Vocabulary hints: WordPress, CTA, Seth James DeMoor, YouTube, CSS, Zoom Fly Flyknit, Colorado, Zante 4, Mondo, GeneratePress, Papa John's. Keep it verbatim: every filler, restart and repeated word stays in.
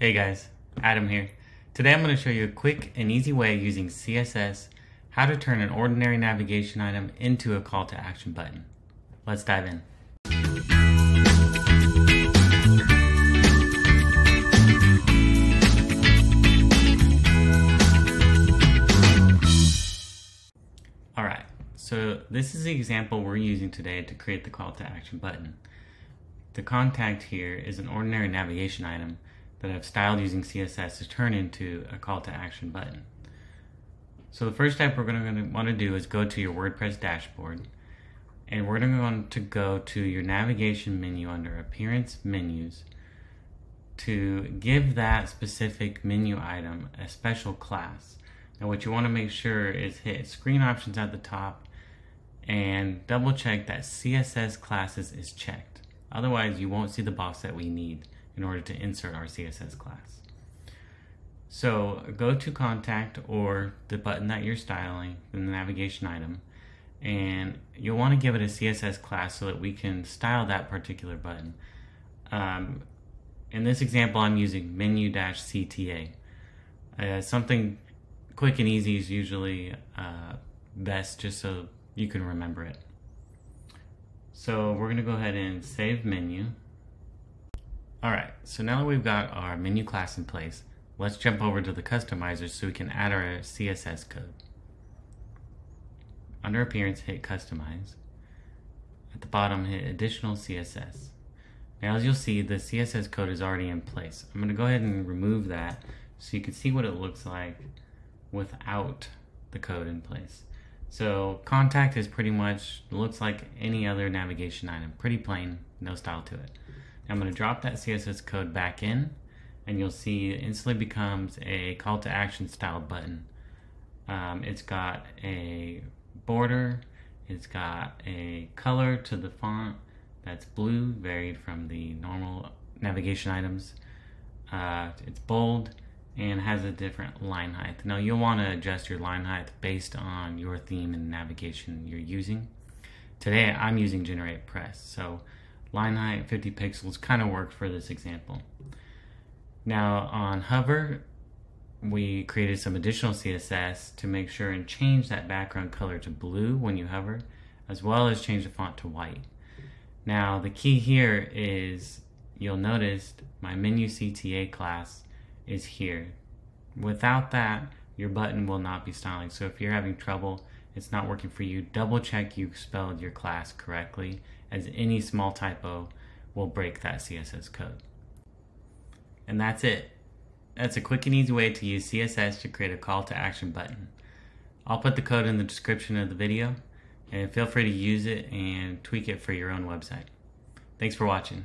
Hey guys, Adam here. Today I'm going to show you a quick and easy way using C S S how to turn an ordinary navigation item into a call to action button. Let's dive in. Alright, so this is the example we're using today to create the call to action button. The contact here is an ordinary navigation item that I've styled using C S S to turn into a call to action button. So the first step we're going to want to do is go to your WordPress dashboard, and we're going to want to go to your navigation menu under Appearance Menus to give that specific menu item a special class. Now what you want to make sure is hit Screen Options at the top and double check that C S S classes is checked. Otherwise you won't see the box that we need in order to insert our C S S class. So go to Contact or the button that you're styling in the navigation item, and you'll want to give it a C S S class so that we can style that particular button. Um, in this example I'm using menu C T A. Uh, something quick and easy is usually uh, best just so you can remember it. So we're going to go ahead and save menu. Alright, so now that we've got our menu class in place, let's jump over to the customizer so we can add our C S S code. Under Appearance, hit Customize. At the bottom, hit Additional C S S. Now as you'll see, the C S S code is already in place. I'm going to go ahead and remove that so you can see what it looks like without the code in place. So Contact is pretty much, looks like any other navigation item. Pretty plain, no style to it. I'm going to drop that C S S code back in, and you'll see it instantly becomes a call to action style button. Um, it's got a border, it's got a color to the font that's blue, varied from the normal navigation items. Uh, it's bold and has a different line height. Now you'll want to adjust your line height based on your theme and navigation you're using. Today I'm using GeneratePress, so line height fifty pixels kind of worked for this example. Now on hover, we created some additional C S S to make sure and change that background color to blue when you hover, as well as change the font to white. Now the key here is you'll notice my menu C T A class is here. Without that, your button will not be styling. So if you're having trouble, it's not working for you, double check you spelled your class correctly, as any small typo will break that C S S code. And that's it. That's a quick and easy way to use C S S to create a call to action button. I'll put the code in the description of the video, and feel free to use it and tweak it for your own website. Thanks for watching.